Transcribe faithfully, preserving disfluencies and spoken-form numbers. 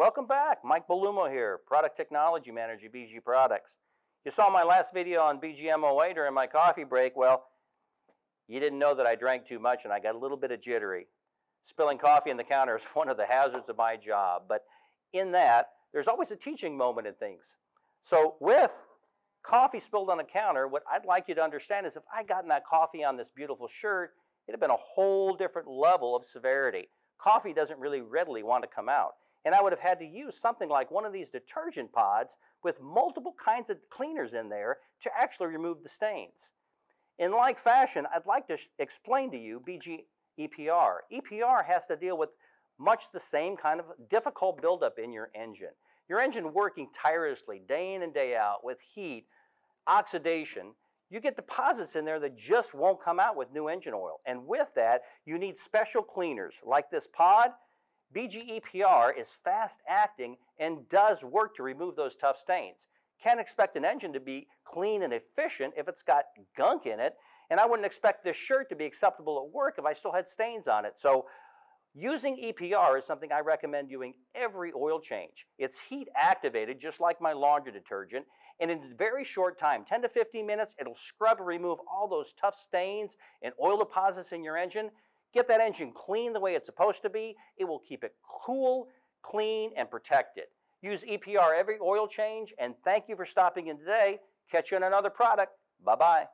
Welcome back. Mike Belluomo here, Product Technology Manager, B G Products. You saw my last video on B G M O A during my coffee break. Well, you didn't know that I drank too much and I got a little bit of jittery. Spilling coffee on the counter is one of the hazards of my job. But in that, there's always a teaching moment in things. So with coffee spilled on the counter, what I'd like you to understand is if I'd gotten that coffee on this beautiful shirt, it'd have been a whole different level of severity. Coffee doesn't really readily want to come out. And I would have had to use something like one of these detergent pods with multiple kinds of cleaners in there to actually remove the stains. In like fashion, I'd like to explain to you B G E P R. E P R has to deal with much the same kind of difficult buildup in your engine. Your engine working tirelessly day in and day out with heat, oxidation, you get deposits in there that just won't come out with new engine oil. And with that, you need special cleaners like this pod. B G E P R is fast-acting and does work to remove those tough stains. Can't expect an engine to be clean and efficient if it's got gunk in it, and I wouldn't expect this shirt to be acceptable at work if I still had stains on it. So using E P R is something I recommend doing every oil change. It's heat-activated, just like my laundry detergent, and in a very short time, ten to fifteen minutes, it'll scrub and remove all those tough stains and oil deposits in your engine. Get that engine clean the way it's supposed to be. It will keep it cool, clean, and protected. Use E P R every oil change, and thank you for stopping in today. Catch you on another product. Bye-bye.